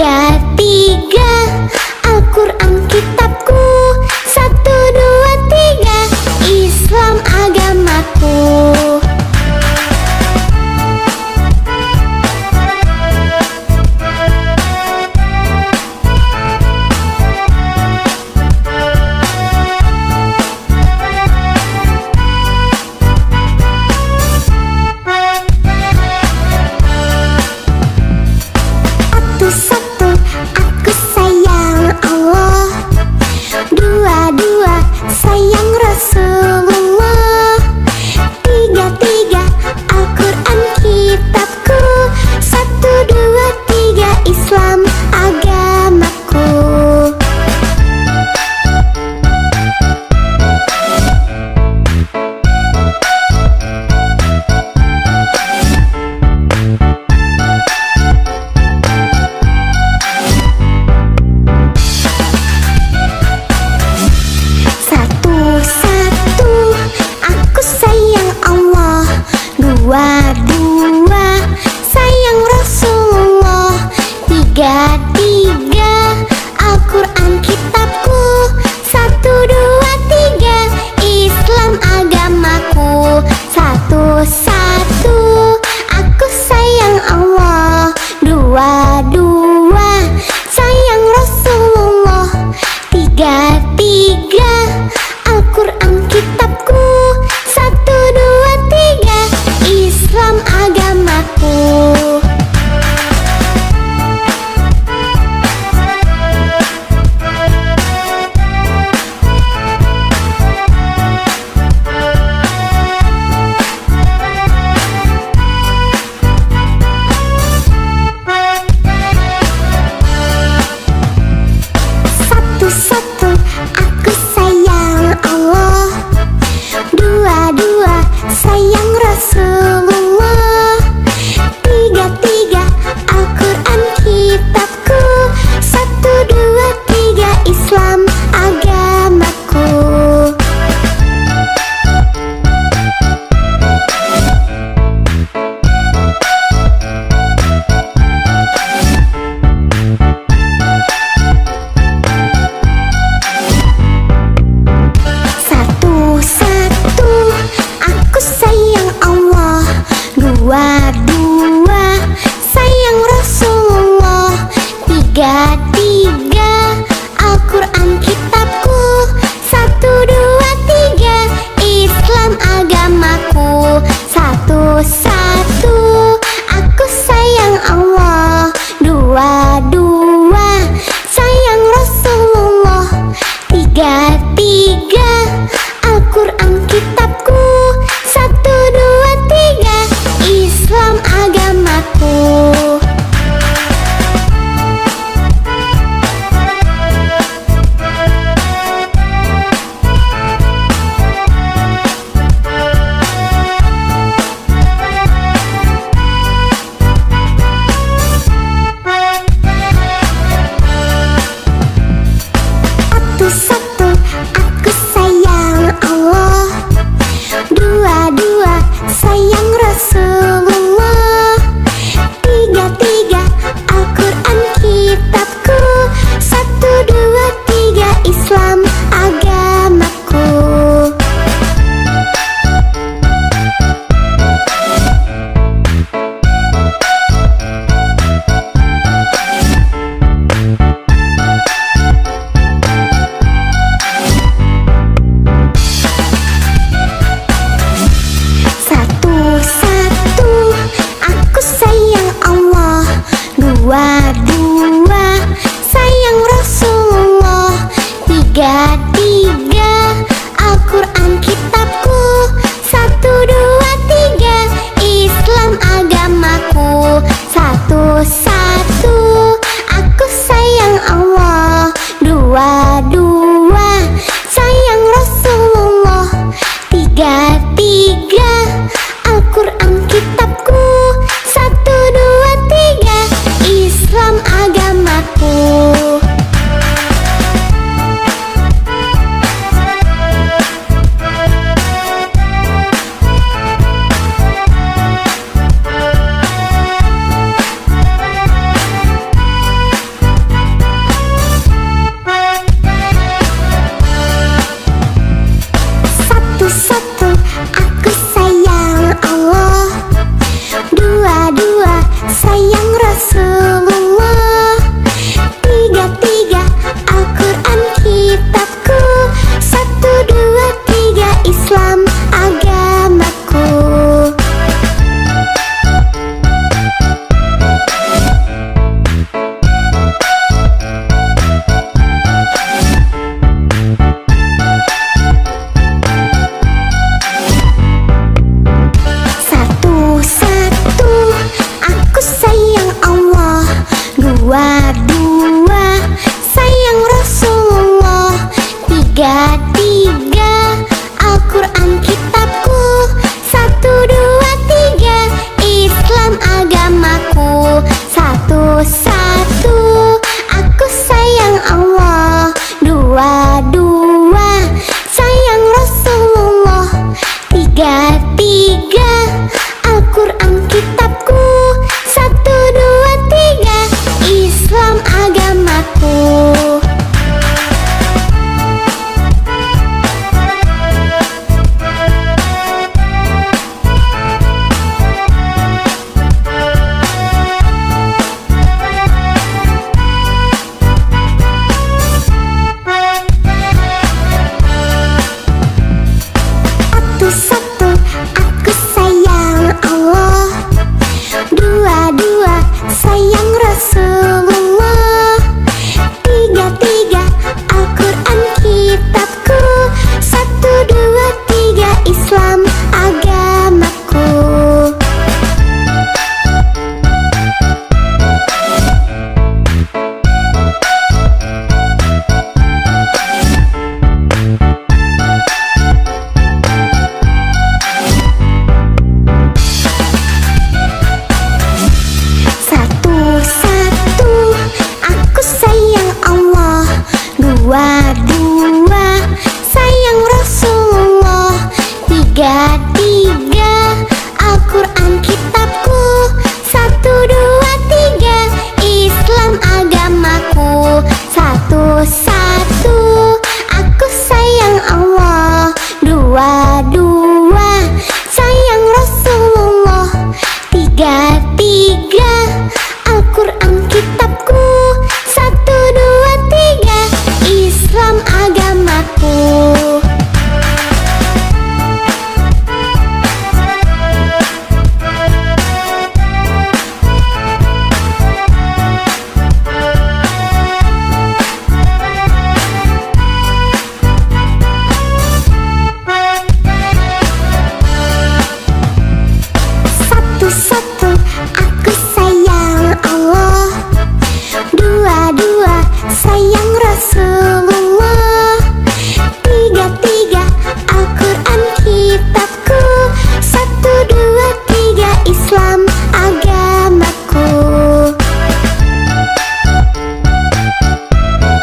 Ada tiga, Al Quran kitabku. 1, 2, 3, Islam agamaku. Sayang Rasulullah. 3, Al Quran kitabku. 1, 2, 3, Islam agamaku. Agamaku. dua-dua, sayang Rasulullah. Tiga-tiga, Al Quran kitabku. Satu, dua, tiga, Islam agamaku. Satu-satu, aku sayang Allah. Dua-dua, sayang Rasulullah. Tiga-tiga, Al Quran kitabku. Satu, dua, tiga, Islam agamaku. Dua-dua, sayang Rasulullah. Tiga-tiga, Al Quran kitabku. Satu, dua, tiga, Islam agamaku. Satu-satu, aku sayang Allah. Dua-dua, sayang Rasulullah. Tiga-tiga, Al Quran kitabku. Satu, dua, tiga, Islam agamaku. Sayang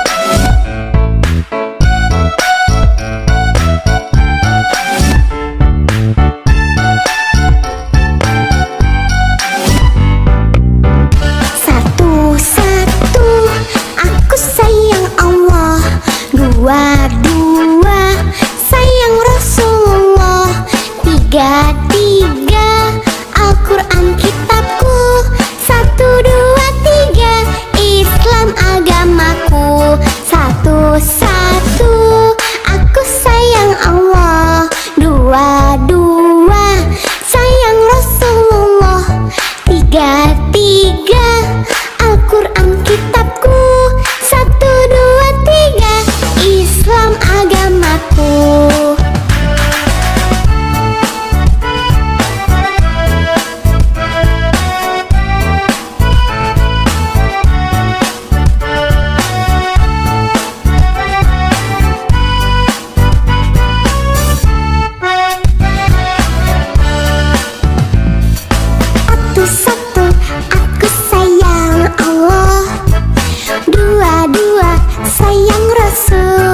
Rasulullah. Tiga-tiga, Al Quran kitabku. Satu, dua, tiga, Islam agamaku. Dua-dua, sayang Rasulullah. Tiga-tiga, Al Quran kitabku. Satu, dua, tiga, Islam agamaku. Satu-satu, aku sayang Allah. Dua-dua, sayang Rasulullah. Tiga-tiga, Al Quran kitabku. Satu, dua, tiga, Islam agamaku. Sayang Rasul.